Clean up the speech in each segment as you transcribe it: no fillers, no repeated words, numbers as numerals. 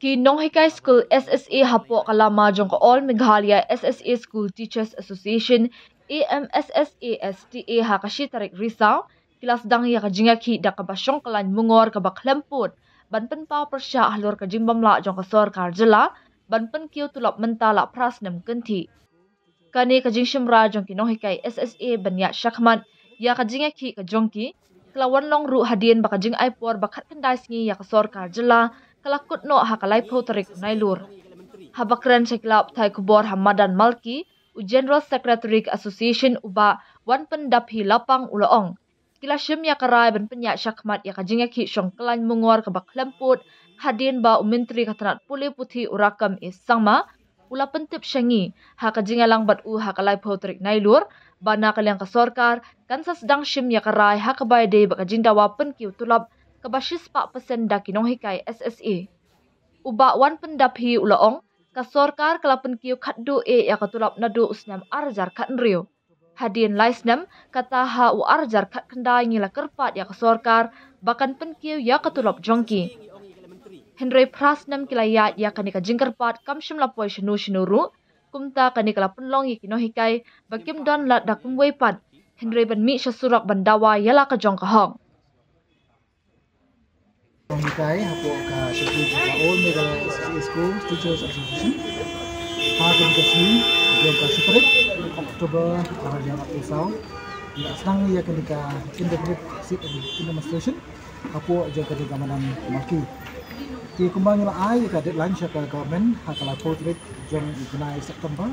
Kinong Hikai School SSA Hapo Kalama Jongko All Meghalaya SSA School Teachers Association AMSSASTA Hakashi Tarik Risa Kilas Dang Yakajingaki Dakabasyong Kalan Mungor Kabaklemput Banpen Pao Persya Ahlur Kajimbamla Jongko Sor Karjela Banpen Kiu Tulap Mentala Prasnam Kenti Kani Kajing Shimra Jong Kinong Hikai SSA Banyak Syakman Yakajingaki Kajongki Kelawan long ru hadien bakajing aipor bakat kendai singi yakasor karjela kalakut no hakalai potarik nailur. Habakran seklap thai kubor hamadan malki u General Secretary Association uba wan pendaphi lapang ulaong. Kilasim yakarai ben penyak syakmat yakajingaki syong kelan mungor kebak lemput hadien ba umentri katanat puli putih urakam is sangma ula pentip syangi hakajingalang bat u hakalai potarik nailur. Bana kaliang kasorkar, kansas dang shim yakarai hakabai de bakajindawa penkiu tulab kabashis pak pesen da Kinong Hikai SSA. Uba wan pendaphi ulaong, kasorkar kala penkiu katdu e yakatulab nadu usnam arjar katnriu. Hadien laisnam, kata ha u arjar katkendai ngila kerpat yakasorkar, bahkan penkiu yakatulab jongki. Henry prasnam kilayat yakanika jingkerpat kamshim lapoi shenu shenuru, kumta kanikala penlong Kinong Hikai bakim don lat dakum weipan Henry ban mi surak bandawa yala ka jong kahong Kinong Hikai hapo ka shuti laon mega school teachers association hagen kasmi jong ka separate Oktober arajan pisau di aslang ya kanika independent seat in administration hapo jong ka gamanan maki di kumbang la ai ka deadline syakal government hakala portrait jong ignai September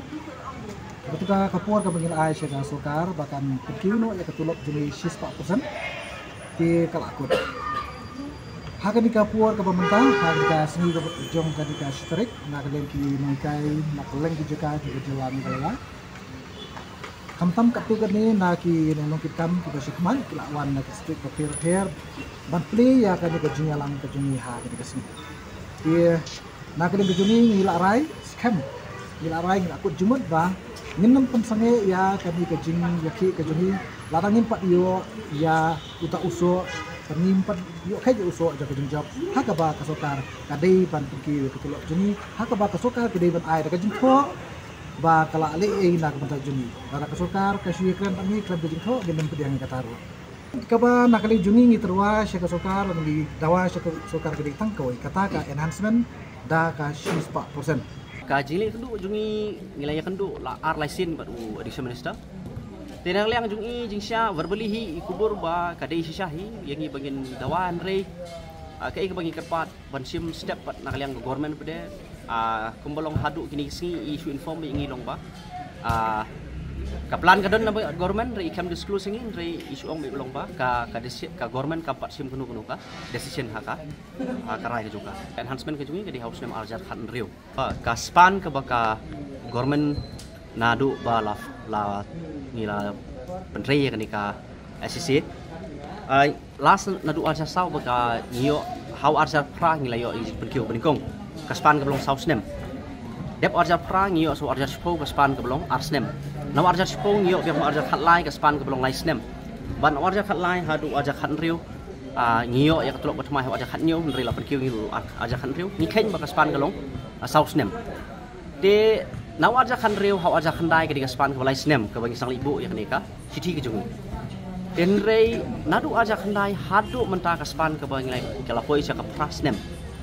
ketika kapur ka bangil ai syakal sokar bahkan pekiuno ya ketulok jenis sis pak pesan di kalakut hakan di kapur ka pementang harga seni jong kadika strik nakaleng ki naikai nakaleng ki jeka di jalan rela kamtam katukan ni naki nong kitam kita syakman kilawan nak strik papir her banpley ya kadika jingalang ka jeni ha kadika seni dia nak kena berjuni ngilak rai scam ngilak rai ngilak kut jumut bah nginam pensange ya kami kejing yaki kejuni larang nimpat yo ya utak usuk penimpat yo kaje usuk jaga jengjap hakaba kasokar kadai ban pergi ketulok juni hakaba kasokar kadai ban ai daga jengkho ba kala le ei nak bentak juni lara kasokar kasih kran kami klan jengkho nginam pediang kataru Kaba nakali juni ngiterwa syaka sokar di dawa syaka sokar gede tangkoi kata ka enhancement da ka 4%. Ka jili kendu jungi ngilaya kendu la ar license badu addiction minister. Tenang liang jungi jingsya verbally hi ikubur ba kadai syahi yang i bangin dawan rei kai ke bangin kerpat bansim step pat nakaliang government pede kumbolong hadu kini singi isu inform ingi long ba Kaplan kadon na government re ikam disclose ngin re isuong be ulong ba ka government ka pat sim kunu ka decision haka ka rai ka juga enhancement ka juga di house name aljar khan riu ka span ka baka government nadu ba la ngila penrei ka ni ka SCC last nadu aljar saw baka nio how aljar pra ngila yo perkiu benikong ka span ka belong house name dep aljar pra ngio so aljar spo ka span ka belong ars name Nau arja sepong yo biar mau arja katlai ke span ke belong lai snem. Ban arja katlai hadu arja kanriu. Ngio ya ketulok batmai arja katnyo nri la perkiu ngilu arja kanriu. Nikain baka span kelong sau snem. De nau arja kanriu hau arja kandai ke diga span ke lai snem ke bagi sang ibu ya kenika. Siti ke jungu. Denrei nadu arja kandai hadu mentah ke span ke bagi lai kelapoi sia ke pras snem.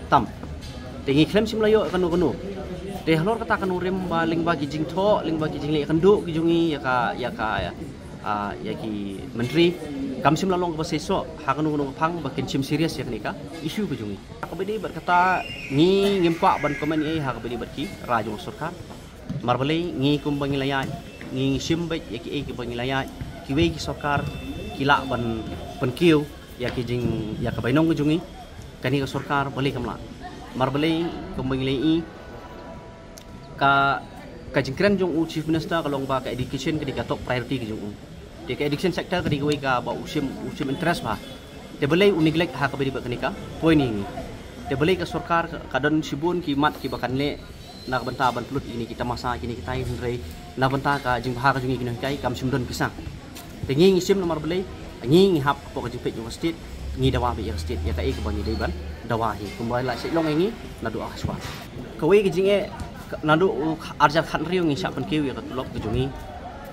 Tam. De ngiklem simlayo kanu-kanu. Deh lor kata kan urim baling bagi jing to, ling bagi jing le kenduk kijungi ya ki menteri kamsim lalong ke beseso hakanu kuno pang bakin sim serius ya kenika isu kijungi akabedi berkata ngi ngimpa ban komen ai hakabedi berki rajong surkar marbelei ngi kum bangilayat ngi sim bet ya ki ai ki bangilayat ki wei ki sokar kila ban penkiu ya ki jing ya ka bainong kijungi kanika surkar beli kamla marbelei kum bangilai ka jingkran jong u chief minister kalong ba ka education ketika top priority ke jong de ka education sector ketika we ka ba usim interest ba de belai u neglect ha ka beri ba kenika point ini de belai ka sarkar ka don sibun ki mat ki bakan le nak benta ban plut ini kita masa kini kita henrei nak benta ka jing bahar jong kini kai kam simdon pisang de ngi sim nomor belai ngi hap po ka jipet jong state ni dawa bi state ya tai ko ni dei ban dawa hi kumbai la sei long ngi na do aswa kawai gi jinge na do arja khan riu ngi sa pan kewi ka lok gi jungi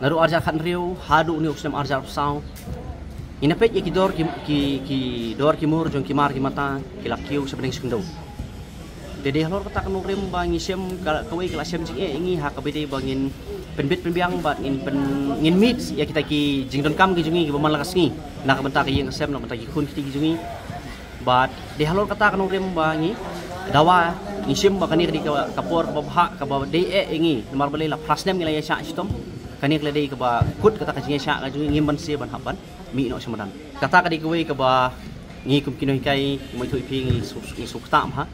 na do arja khan riu hadu ni usem arja sau ina pet ki dor ki dor ki mur jong ki mar ki mata ki lak kiu sebening singdo dede halor kata kan rem bangi sem kawai kala sem jinge ngi ha ka bidei bangin penbit penbiang bat ngin mit ya kita ki jingdon kam ki jungi ki pemalakas ngi nak bentak ki ngesem nak bentak ki kun ki jungi bat de halor kata kanong rem bangi dawa ngisem bakani ki kapor babha ka ba de e ngi nomor beli la plus nem ngi la sha sitom kani kle de ka ba kut kata ka jingi sha ka jungi ngimban se ban haban mi no semadan kata ka de kwe ka ba ngi kum kinoi kai mai thui phi ngi suk tam ha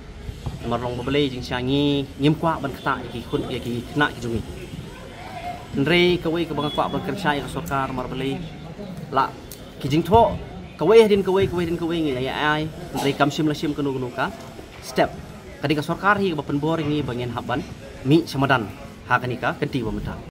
nomor long beli jing sha ngi ngim kwa ban kata ki kun ya ki na ki jungi Nrei kawai kabang kwa bekerja yang sokar marbeli la kijing tho kawai din kawai ngi ai nrei kam sim la sim kanu nuka step kadi ka sokar hi ba penbor ngi bangin haban mi samadan ha kanika kenti ba mata